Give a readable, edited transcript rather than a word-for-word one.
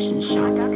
Production Shop.